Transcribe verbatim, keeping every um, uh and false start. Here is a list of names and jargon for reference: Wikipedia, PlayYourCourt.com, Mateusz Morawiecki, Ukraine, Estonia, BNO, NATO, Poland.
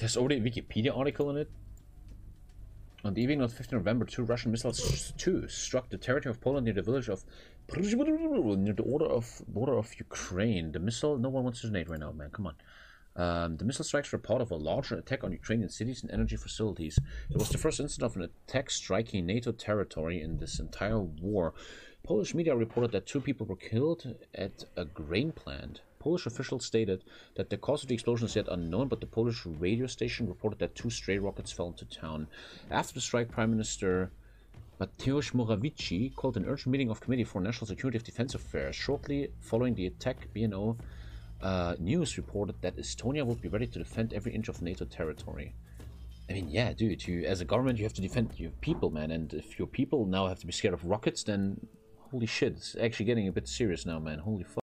There's already a Wikipedia article on it. On the evening of the fifteenth of November, two Russian missiles too struck the territory of Poland near the village of near the order of border of Ukraine. The missile, no one wants to donate right now, man. Come on. Um, the missile strikes were part of a larger attack on Ukrainian cities and energy facilities. It was the first incident of an attack striking NATO territory in this entire war. Polish media reported that two people were killed at a grain plant. Polish officials stated that the cause of the explosion is yet unknown, but the Polish radio station reported that two stray rockets fell into town. After the strike, Prime Minister Mateusz Morawiecki called an urgent meeting of Committee for National Security and Defense Affairs. Shortly following the attack, B N O uh, News reported that Estonia would be ready to defend every inch of NATO territory. I mean, yeah, dude, you, as a government, you have to defend your people, man. And if your people now have to be scared of rockets, then holy shit, it's actually getting a bit serious now, man. Holy fuck.